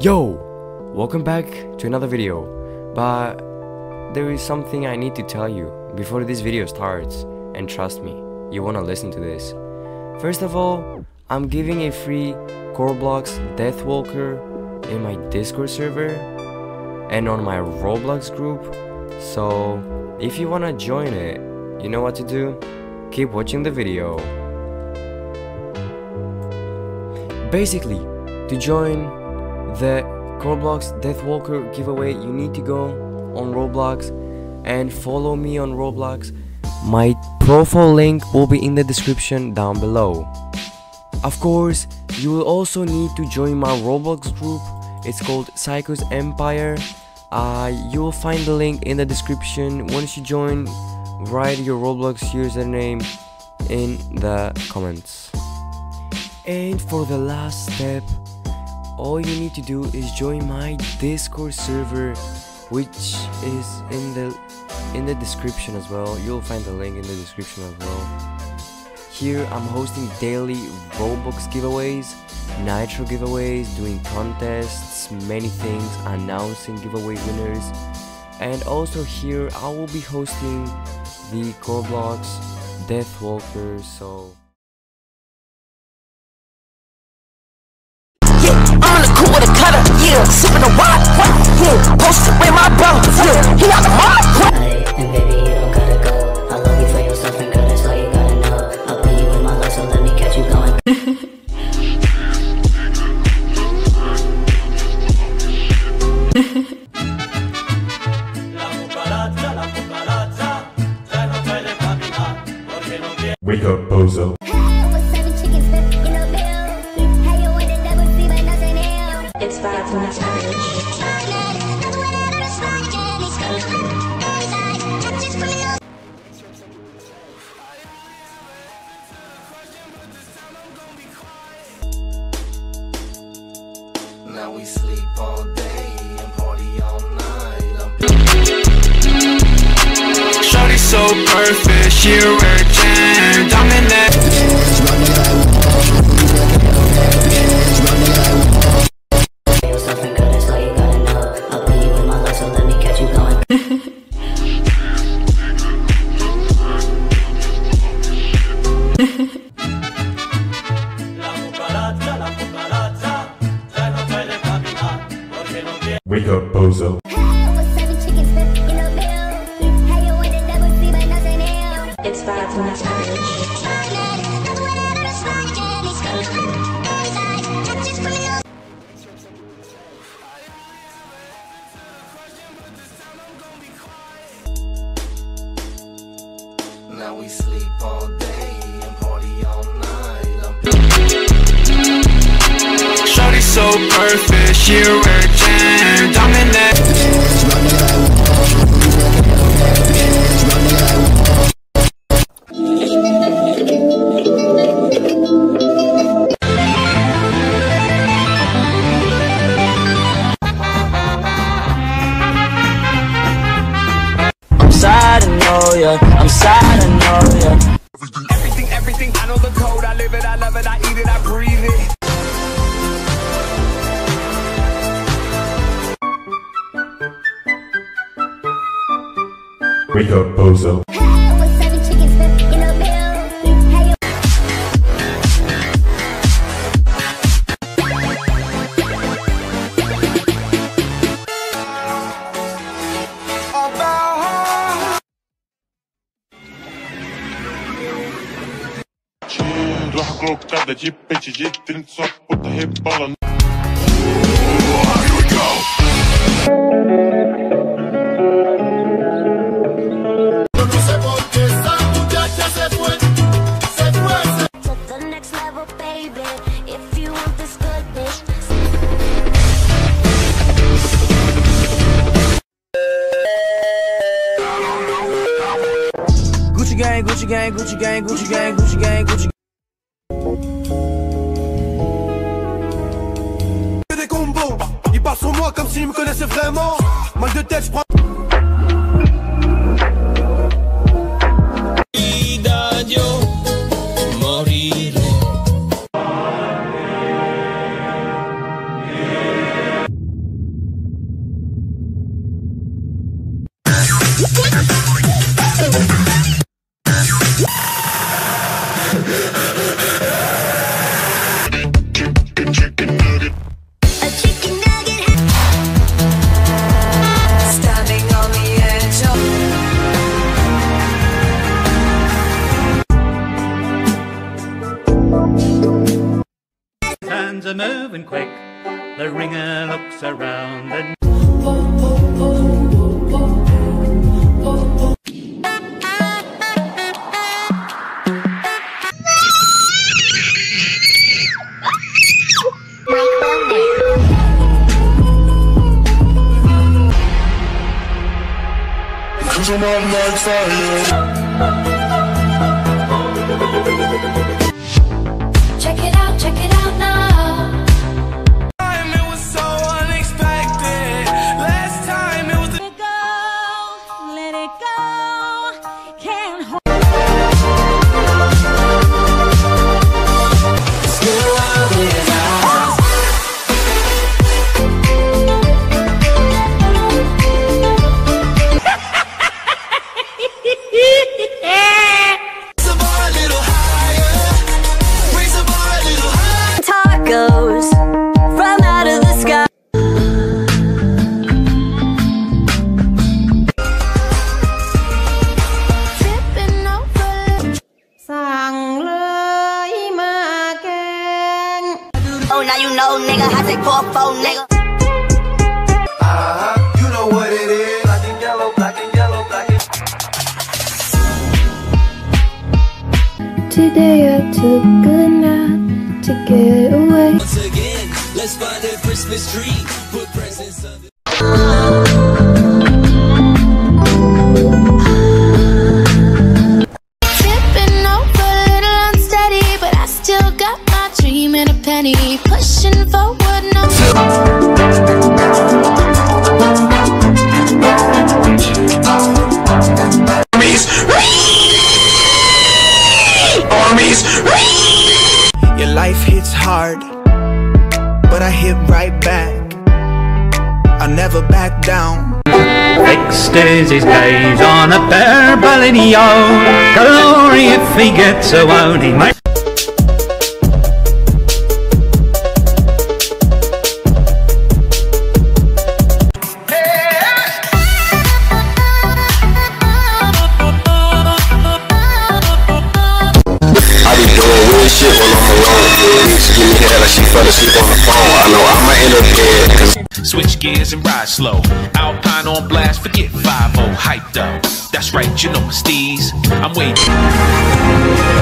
Yo, welcome back to another video, but there is something I need to tell you before this video starts, and trust me, you wanna listen to this. First of all, I'm giving a free Korblox Deathwalker in my Discord server and on my Roblox group, so if you wanna join it, you know what to do, keep watching the video. Basically, to join the Korblox Deathwalker giveaway, you need to go on Roblox and follow me on Roblox. My profile link will be in the description down below. Of course, you will also need to join my Roblox group. It's called Syqoo's Empire. You will find the link in the description. Once you join, write your Roblox username in the comments. And for the last step, all you need to do is join my Discord server, which is in the description as well. You'll find the link in the description as well. Here I'm hosting daily Robux giveaways, Nitro giveaways, doing contests, many things, announcing giveaway winners, and also here I will be hosting the Korblox Deathwalker. So sipping a wine, yeah, posted with my brother, yeah, he got the mind, yeah. And baby, you don't gotta go, I love you for yourself, and girl, that's all you gotta know, I'll put you in my life, so let me catch you going. Wake up, bozo. It's bad for my marriage. Now we sleep all day and party all night. Shorty's so perfect, she a rare gem. Wake up, bozo. It's bad for my marriage. Now we sleep all day and party all night. Shorty's so perfect, she a rare gem. I'm sad, I know, yeah. Everything, I know the code, I live it, I love it, I eat it, I breathe it. Wake up, bozo. Here we go. Take the next level, baby. If you want this goodness. Gucci gang, Gucci gang, Gucci gang, Gucci gang, Gucci gang, Gucci gang. Il parle sur moi comme s'il me connaissait vraiment. Mal de tête, je prends. moving quick. The ringer looks around and check it out now. Time it was so unexpected. Last time it was let it go, can't hold. Now you know, nigga, I take 4-4, nigga. You know what it is. Black and yellow, black and yellow, black and... Today I took a nap to get away. Once again, let's find a Christmas tree. Put presents under... Tipping over a little unsteady, but I still got my dream in a penny. Pushing forward, no. Armies, whee! Armies, whee! Your life hits hard, but I hit right back. I never back down. Fixed is his gaze on a bare baloney. Glory if he gets a wound, he might. Switch gears and ride slow. Alpine on blast, forget 5-0 hyped up. That's right, you know my steez. I'm waiting.